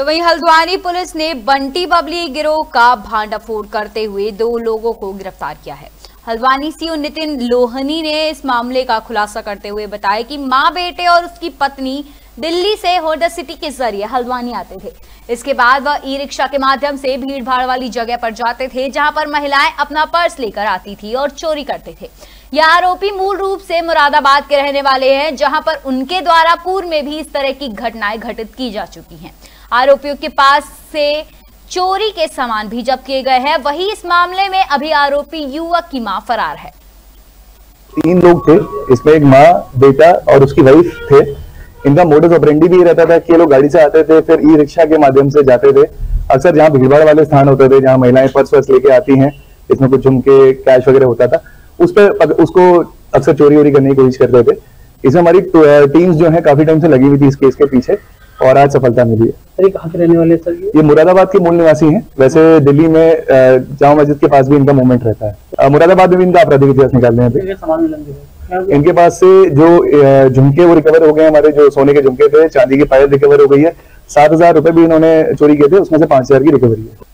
तो वहीं हल्द्वानी पुलिस ने बंटी बबली गिरोह का भांडाफोड़ करते हुए 2 लोगों को गिरफ्तार किया है। हल्द्वानी सीओ नितिन लोहनी ने इस मामले का खुलासा करते हुए बताया कि मां बेटे और उसकी पत्नी दिल्ली से होडा सिटी के जरिए हल्द्वानी आते थे। इसके बाद वह ई रिक्शा के माध्यम से भीड़ भाड़ वाली जगह पर जाते थे, जहां पर महिलाएं अपना पर्स लेकर आती थी और चोरी करते थे। यह आरोपी मूल रूप से मुरादाबाद के रहने वाले हैं, जहां पर उनके द्वारा पूर्व में भी इस तरह की घटनाएं घटित की जा चुकी हैं। आरोपियों के पास से चोरी के सामान भी जब्त किए गए हैं। वहीं इस मामले में अभी आरोपी युवक की मां फरार है। 3 लोग थे, इसमें एक मां, बेटा और उसकी वाइफ थे। इनका मोडस ऑपरेंडी भी रहता था कि ये लोग गाड़ी से आते थे, फिर ई रिक्शा के माध्यम से जाते थे। अक्सर जहाँ भीड़भाड़ वाले स्थान होते थे, जहाँ महिलाएं पर्स वर्स लेके आती हैं, इसमें कुछ झुमके कैश वगैरह होता था, उस पर उसको अक्सर चोरी वोरी करने की कोशिश करते थे। इसमें हमारी टीम्स जो है काफी टाइम से लगी हुई थी इस केस के पीछे और आज सफलता मिली है। सर, ये कहाँ के रहने वाले सर? ये मुरादाबाद के मूल निवासी हैं। वैसे दिल्ली में जामा मस्जिद के पास भी इनका मूवमेंट रहता है। मुरादाबाद में भी इनका आपराधिक इतिहास निकालने हैं। इनके पास से जो झुमके वो रिकवर हो गए हमारे, जो सोने के झुमके थे, चांदी की पायल रिकवर हो गई है। 7,000 रुपए भी इन्होंने चोरी किए थे, उसमें से 5,000 की रिकवरी है।